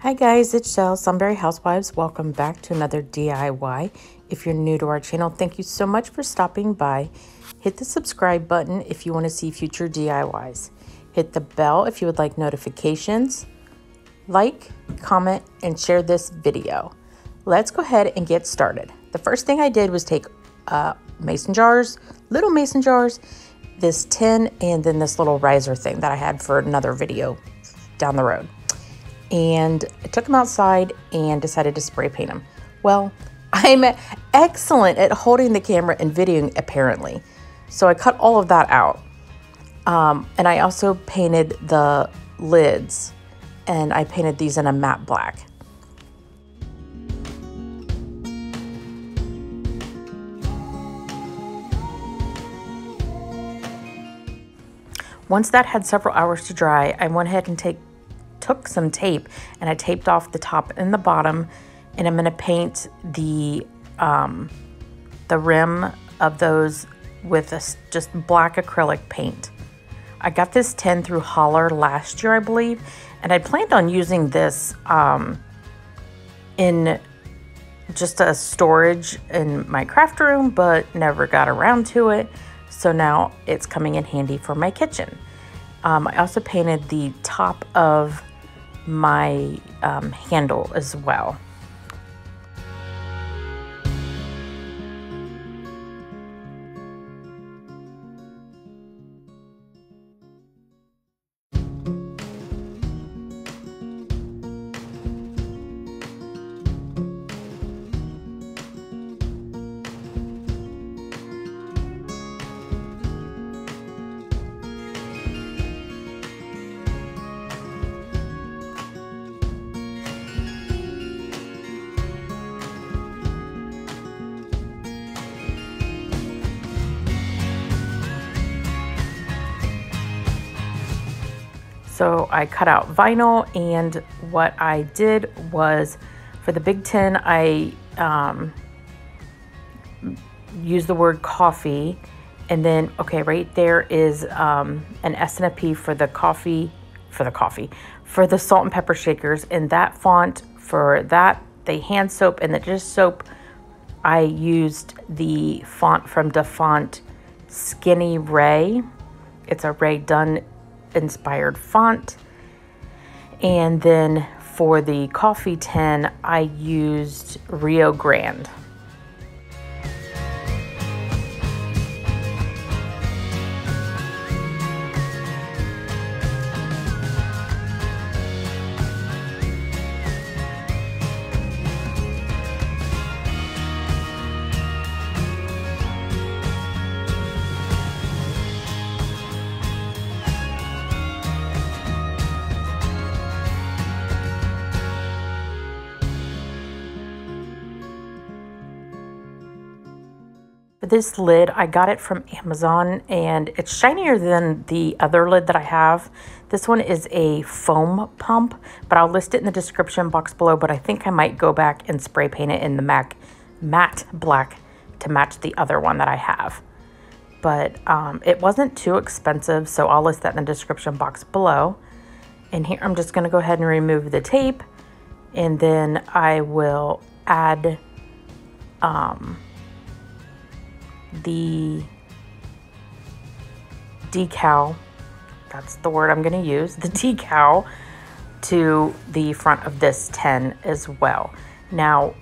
Hi guys, it's Shell, Sunbury Housewives. Welcome back to another DIY. If you're new to our channel, thank you so much for stopping by. Hit the subscribe button if you want to see future DIYs. Hit the bell if you would like notifications. Like, comment, and share this video. Let's go ahead and get started. The first thing I did was take mason jars, little mason jars, this tin, and then this little riser thing that I had for another video down the road. And I took them outside and decided to spray paint them. Well, I'm excellent at holding the camera and videoing apparently. So I cut all of that out. And I also painted the lids, and I painted these in a matte black. Once that had several hours to dry, I went ahead and took some tape and I taped off the top and the bottom, and I'm going to paint the rim of those with just black acrylic paint. I got this tin through Holler last year, I believe, and I planned on using this in just a storage in my craft room, but never got around to it. So now it's coming in handy for my kitchen. I also painted the top of my handle as well. So I cut out vinyl, and what I did was, for the big tin, I used the word coffee, and then, okay, right there is an S and a P for the coffee, for the salt and pepper shakers, and that font for that, the hand soap and the dish soap, I used the font from DaFont Skinny Ray. It's a Ray Dunn inspired font. And then for the coffee tin, I used Rio Grande. This lid, I got it from Amazon, and it's shinier than the other lid that I have. This one is a foam pump, but I'll list it in the description box below, but I think I might go back and spray paint it in the matte black to match the other one that I have. But it wasn't too expensive, so I'll list that in the description box below. And here I'm just going to go ahead and remove the tape, and then I will add the decal, that's the word I'm going to use, the decal to the front of this tin as well. Now,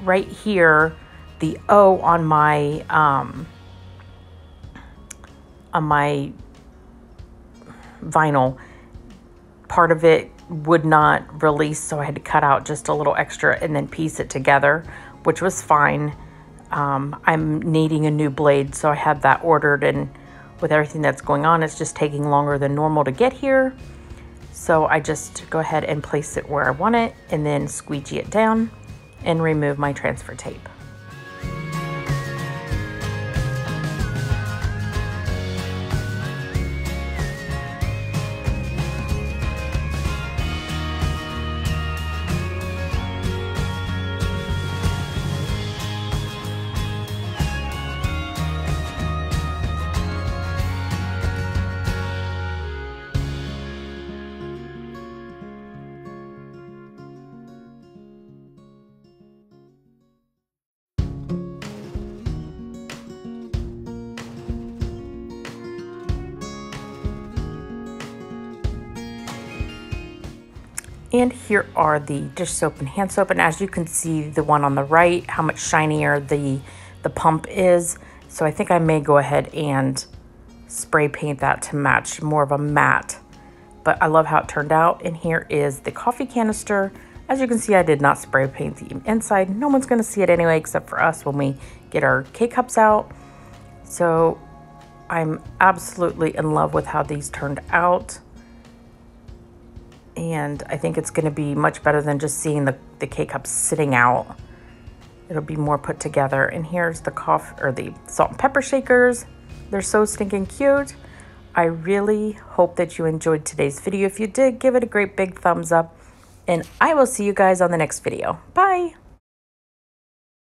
right here, the O on my vinyl, part of it would not release, so I had to cut out just a little extra and then piece it together, which was fine. I'm needing a new blade, so I had that ordered, and with everything that's going on, it's just taking longer than normal to get here. So I just go ahead and place it where I want it, and then squeegee it down and remove my transfer tape. And here are the dish soap and hand soap. And as you can see, the one on the right, how much shinier the pump is. So I think I may go ahead and spray paint that to match more of a matte. But I love how it turned out. And here is the coffee canister. As you can see, I did not spray paint the inside. No one's going to see it anyway, except for us when we get our K-Cups out. So I'm absolutely in love with how these turned out. And I think it's going to be much better than just seeing the K-Cups sitting out. It'll be more put together. And here's the the salt and pepper shakers. They're so stinking cute. I really hope that you enjoyed today's video. If you did, give it a great big thumbs up. And I will see you guys on the next video. Bye!